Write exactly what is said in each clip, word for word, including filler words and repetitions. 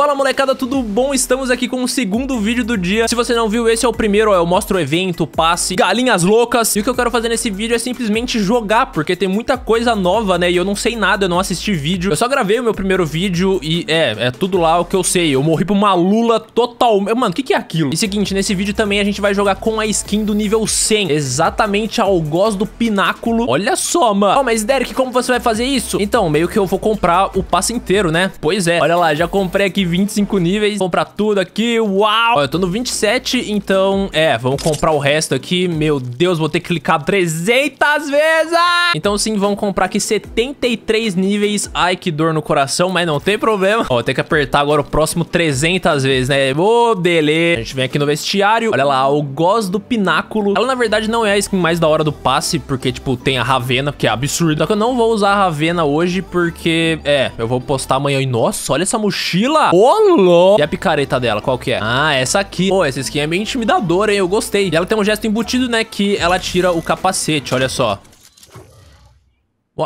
Fala molecada, tudo bom? Estamos aqui com o segundo vídeo do dia. Se você não viu, esse é o primeiro, ó, eu mostro o evento, o passe, galinhas loucas. E o que eu quero fazer nesse vídeo é simplesmente jogar, porque tem muita coisa nova, né? E eu não sei nada, eu não assisti vídeo. Eu só gravei o meu primeiro vídeo e é, é tudo lá o que eu sei. Eu morri pra uma lula total... Mano, o que que é aquilo? E seguinte, nesse vídeo também a gente vai jogar com a skin do nível cem. Exatamente a algoz do Pináculo. Olha só, mano. Oh, mas Derek, como você vai fazer isso? Então, meio que eu vou comprar o passe inteiro, né? Pois é. Olha lá, já comprei aqui vinte e cinco níveis. Comprar tudo aqui. Uau! Ó, eu tô no vinte e sete, então... É, vamos comprar o resto aqui. Meu Deus, vou ter que clicar trezentas vezes! Então sim, vamos comprar aqui setenta e três níveis. Ai, que dor no coração, mas não tem problema. Ó, tem que apertar agora o próximo trezentas vezes, né? Ô, beleza. A gente vem aqui no vestiário. Olha lá, algoz do Pináculo. Ela, na verdade, não é a skin mais da hora do passe, porque, tipo, tem a Ravena, que é absurda. Só que eu não vou usar a Ravena hoje, porque... É, eu vou postar amanhã. E, nossa, olha essa mochila. Ô, louco. E a picareta dela, qual que é? Ah, essa aqui. Pô, essa skin é bem intimidadora, hein? Eu gostei. E ela tem um gesto embutido, né? Que ela tira o capacete, olha só.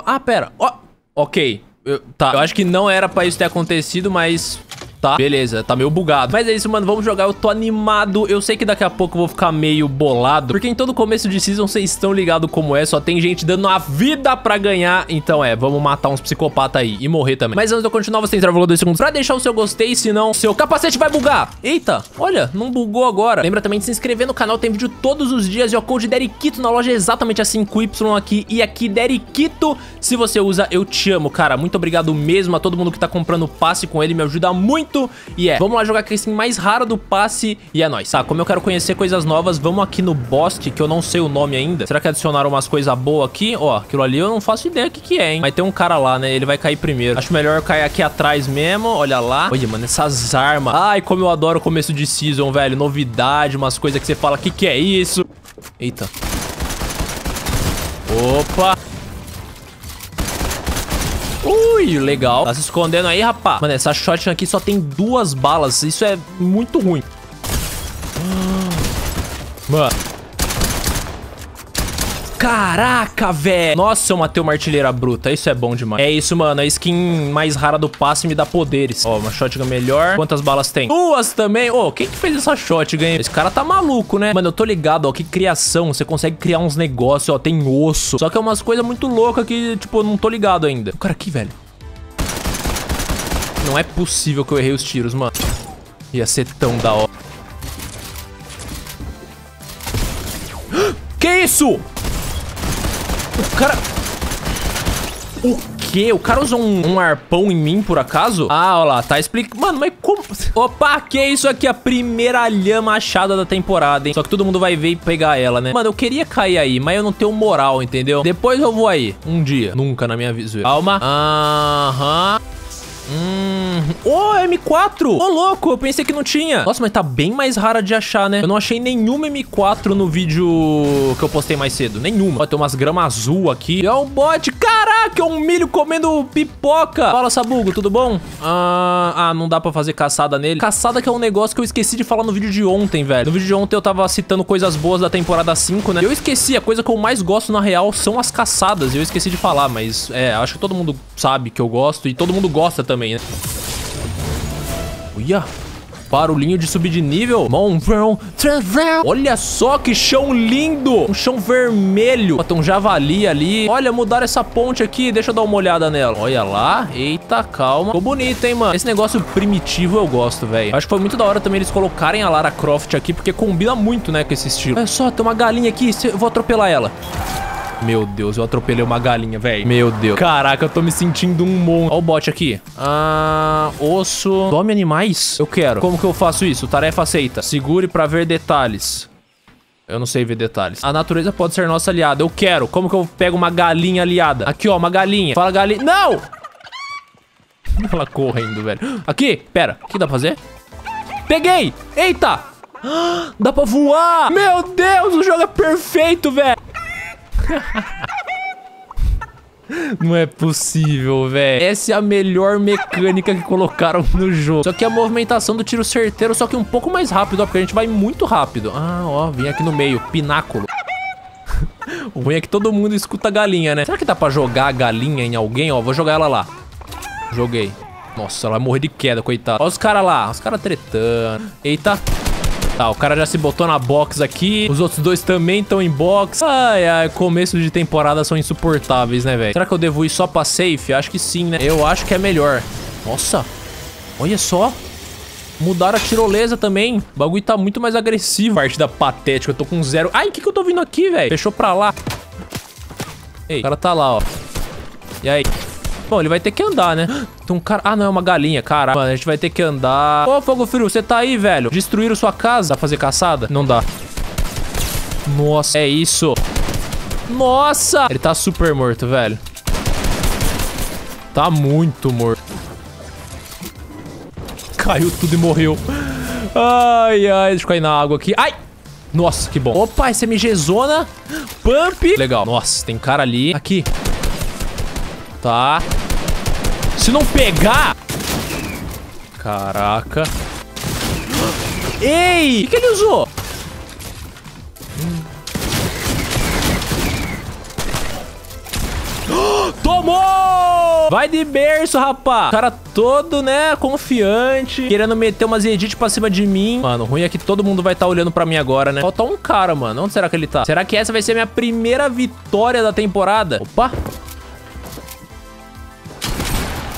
Ah, pera. Ó, oh, ok. Eu, tá, eu acho que não era pra isso ter acontecido, mas... Tá, beleza, tá meio bugado. Mas é isso, mano, vamos jogar, eu tô animado. Eu sei que daqui a pouco eu vou ficar meio bolado, porque em todo começo de season vocês estão ligados como é, só tem gente dando a vida pra ganhar. Então é, vamos matar uns psicopatas aí e morrer também. Mas antes de eu continuar, você entra no valor dois segundos pra deixar o seu gostei, senão seu capacete vai bugar. Eita, olha, não bugou agora. Lembra também de se inscrever no canal, tem vídeo todos os dias. E o code Darykito na loja é exatamente assim, com Y aqui e aqui, Darykito. Se você usa, eu te amo, cara. Muito obrigado mesmo a todo mundo que tá comprando passe com ele, me ajuda muito. E é, vamos lá jogar com a skin mais rara do passe. E é nóis, tá? Como eu quero conhecer coisas novas, vamos aqui no bosque, que eu não sei o nome ainda. Será que adicionaram umas coisas boas aqui? Ó, aquilo ali eu não faço ideia o que que é, hein? Mas tem um cara lá, né? Ele vai cair primeiro. Acho melhor eu cair aqui atrás mesmo. Olha lá. Olha, mano, essas armas. Ai, como eu adoro o começo de season, velho. Novidade, umas coisas que você fala, que que é isso? Eita. Opa. Ui, legal. Tá se escondendo aí, rapá. Mano, essa shotgun aqui só tem duas balas. Isso é muito ruim. Mano. Caraca, velho. Nossa, eu matei uma artilheira bruta. Isso é bom demais. É isso, mano. A skin mais rara do passe me dá poderes. Ó, uma shotgun melhor. Quantas balas tem? Duas também. Ô, quem que fez essa shotgun? Esse cara tá maluco, né? Mano, eu tô ligado, ó. Que criação. Você consegue criar uns negócios, ó. Tem osso. Só que é umas coisas muito loucas que, tipo, eu não tô ligado ainda. O cara aqui, velho. Não é possível que eu errei os tiros, mano. Ia ser tão da hora. Que isso? O cara... O quê? O cara usou um, um arpão em mim, por acaso? Ah, olha lá, tá explicando... Mano, mas como... Opa, que é isso aqui? A primeira lhama achada da temporada, hein? Só que todo mundo vai ver e pegar ela, né? Mano, eu queria cair aí, mas eu não tenho moral, entendeu? Depois eu vou aí. Um dia. Nunca na minha vida. Calma. Aham. Hum... Oh, M quatro! Ô, oh, louco, eu pensei que não tinha. Nossa, mas tá bem mais rara de achar, né? Eu não achei nenhuma M quatro no vídeo que eu postei mais cedo. Nenhuma. Ó, tem umas gramas azul aqui. E é um bot. Caraca, é um milho comendo pipoca. Fala, Sabugo, tudo bom? Ah, ah, não dá pra fazer caçada nele. Caçada que é um negócio que eu esqueci de falar no vídeo de ontem, velho. No vídeo de ontem eu tava citando coisas boas da temporada cinco, né? Eu esqueci, a coisa que eu mais gosto na real são as caçadas. E eu esqueci de falar, mas é, acho que todo mundo sabe que eu gosto e todo mundo gosta também. Também, né? Uia, barulhinho de subir de nível. Olha só que chão lindo. Um chão vermelho. Ó, tem um javali ali. Olha, mudaram essa ponte aqui. Deixa eu dar uma olhada nela. Olha lá. Eita, calma. Ficou bonito, hein, mano? Esse negócio primitivo eu gosto, velho. Acho que foi muito da hora também eles colocarem a Lara Croft aqui, porque combina muito, né, com esse estilo. Olha só, tem uma galinha aqui. Eu vou atropelar ela. Meu Deus, eu atropelei uma galinha, velho. Meu Deus. Caraca, eu tô me sentindo um monstro. Olha o bot aqui. Ah, osso. Tome animais? Eu quero. Como que eu faço isso? Tarefa aceita. Segure pra ver detalhes. Eu não sei ver detalhes. A natureza pode ser nossa aliada. Eu quero. Como que eu pego uma galinha aliada? Aqui, ó, uma galinha. Fala, galinha. Não! Ela correndo, velho. Aqui, pera. O que dá pra fazer? Peguei! Eita! Dá pra voar! Meu Deus, o jogo é perfeito, velho. Não é possível, velho. Essa é a melhor mecânica que colocaram no jogo. Só que a movimentação do tiro certeiro, só que um pouco mais rápido, ó, porque a gente vai muito rápido. Ah, ó, vim aqui no meio, Pináculo. O ruim é que todo mundo escuta a galinha, né? Será que dá pra jogar a galinha em alguém? Ó, vou jogar ela lá. Joguei. Nossa, ela vai morrer de queda, coitada. Olha os caras lá, os caras tretando. Eita. Tá, o cara já se botou na box aqui. Os outros dois também estão em box. Ai, ai, começo de temporada são insuportáveis, né, velho? Será que eu devo ir só pra safe? Acho que sim, né? Eu acho que é melhor. Nossa, olha só. Mudaram a tirolesa também. O bagulho tá muito mais agressivo. Partida patética, eu tô com zero. Ai, o que que eu tô vindo aqui, velho? Fechou pra lá. Ei, o cara tá lá, ó. E aí? Bom, ele vai ter que andar, né? Tem um cara... Ah, não, é uma galinha, caralho. Mano, a gente vai ter que andar. Ô, Fogo Frio, você tá aí, velho? Destruíram sua casa. Dá pra fazer caçada? Não dá. Nossa, é isso. Nossa! Ele tá super morto, velho. Tá muito morto. Caiu tudo e morreu. Ai, ai, deixa eu cair na água aqui. Ai! Nossa, que bom. Opa, SMGzona. Pump. Legal. Nossa, tem cara ali. Aqui. Tá. Se não pegar... Caraca. Ei! O que que ele usou? Tomou! Vai de berço, rapá. O cara todo, né, confiante. Querendo meter umas edits pra cima de mim. Mano, o ruim é que todo mundo vai estar tá olhando pra mim agora, né? Falta um cara, mano. Onde será que ele tá? Será que essa vai ser a minha primeira vitória da temporada? Opa!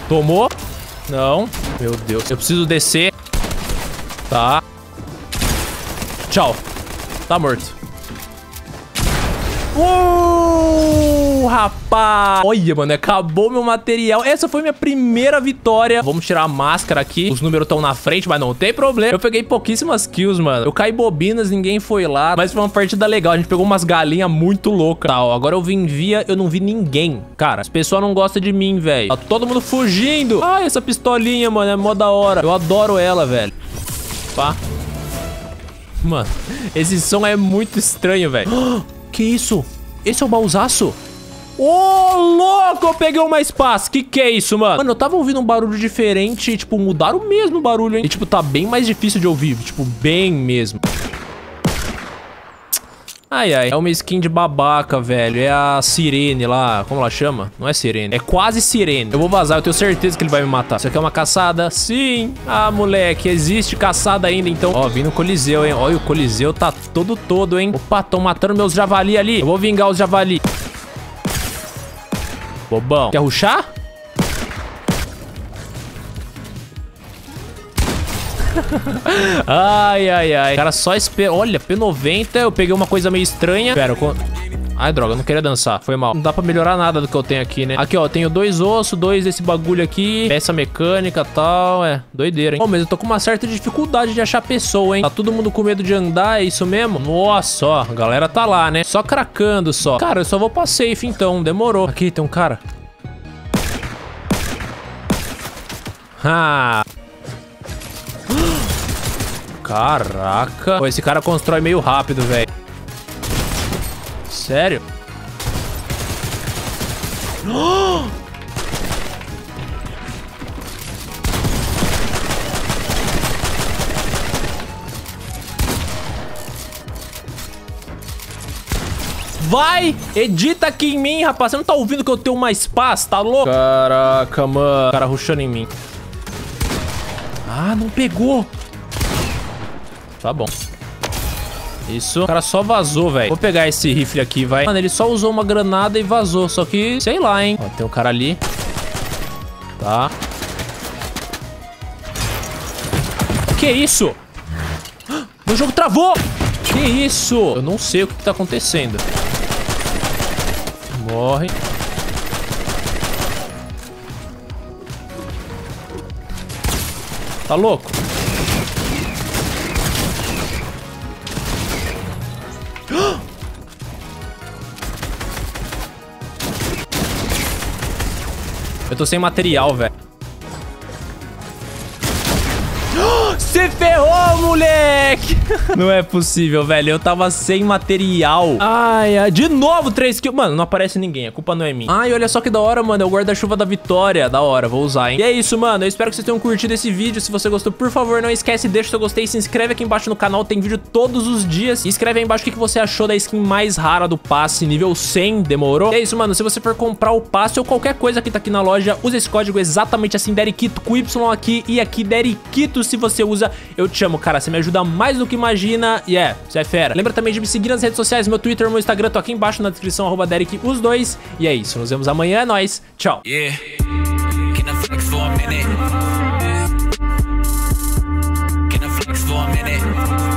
Tomou. Não. Meu Deus. Eu preciso descer. Tá. Tchau. Tá morto. Uh, rapaz. Olha, mano. Acabou meu material. Essa foi minha primeira vitória. Vamos tirar a máscara aqui. Os números estão na frente, mas não tem problema. Eu peguei pouquíssimas kills, mano. Eu caí bobinas, ninguém foi lá. Mas foi uma partida legal. A gente pegou umas galinhas muito loucas. Tá, ó. Agora eu vim via, eu não vi ninguém. Cara, as pessoas não gostam de mim, velho. Tá todo mundo fugindo. Ai, essa pistolinha, mano. É mó da hora. Eu adoro ela, velho. Pá. Mano, esse som é muito estranho, velho. Que isso? Esse é o baúzaço? Ô, oh, louco! Eu peguei uma espaço. Que que é isso, mano? Mano, eu tava ouvindo um barulho diferente. E, tipo, mudaram mesmo o barulho, hein? E, tipo, tá bem mais difícil de ouvir. Tipo, bem mesmo. Ai, ai. É uma skin de babaca, velho. É a sirene lá. Como ela chama? Não é sirene. É quase sirene. Eu vou vazar. Eu tenho certeza que ele vai me matar. Isso aqui é uma caçada? Sim. Ah, moleque. Existe caçada ainda, então. Ó, vim no Coliseu, hein. Olha, o Coliseu tá todo todo, hein. Opa, tão matando meus javali ali. Eu vou vingar os javali. Bobão. Quer rushar? Ai, ai, ai. Cara, só espera. Olha, P noventa. Eu peguei uma coisa meio estranha. Pera, eu... Ai, droga, eu não queria dançar. Foi mal. Não dá pra melhorar nada do que eu tenho aqui, né? Aqui, ó, eu tenho dois ossos, dois desse bagulho aqui. Peça mecânica e tal. É, doideira, hein? Bom, mas eu tô com uma certa dificuldade de achar pessoa, hein? Tá todo mundo com medo de andar, é isso mesmo? Nossa, ó, a galera tá lá, né? Só cracando, só. Cara, eu só vou pra safe, então. Demorou. Aqui, tem um cara. Ah... Caraca. Pô, esse cara constrói meio rápido, velho. Sério? Vai! Edita aqui em mim, rapaz. Você não tá ouvindo que eu tenho uma espaço, tá louco? Caraca, mano. O cara rushando em mim. Ah, não pegou. Tá bom. Isso. O cara só vazou, velho. Vou pegar esse rifle aqui, vai. Mano, ele só usou uma granada e vazou. Só que, sei lá, hein. Ó, tem um cara ali. Tá. Que isso? Meu jogo travou. Que isso? Eu não sei o que que tá acontecendo. Morre. Tá louco? Eu tô sem material, velho. Se ferrou, moleque! Não é possível, velho. Eu tava sem material. Ai, ai. De novo, três kills. Mano, não aparece ninguém. A culpa não é minha. Ai, olha só que da hora, mano. É o guarda-chuva da vitória. Da hora, vou usar, hein? E é isso, mano. Eu espero que vocês tenham curtido esse vídeo. Se você gostou, por favor, não esquece. Deixa o seu gostei. Se inscreve aqui embaixo no canal. Tem vídeo todos os dias. E escreve aí embaixo o que você achou da skin mais rara do passe. nível cem, demorou? E é isso, mano. Se você for comprar o passe ou qualquer coisa que tá aqui na loja, usa esse código exatamente assim, Darykito, com Y aqui e aqui, Darykito. Se você usa, eu te amo, cara. Você me ajuda mais do que imagina. E yeah, é, você é fera. Lembra também de me seguir nas redes sociais, meu Twitter, meu Instagram, tô aqui embaixo na descrição, arroba Derek, os dois. E é isso, nos vemos amanhã, é nóis, tchau. Yeah. Can I flex for a minute? Can I flex for a minute?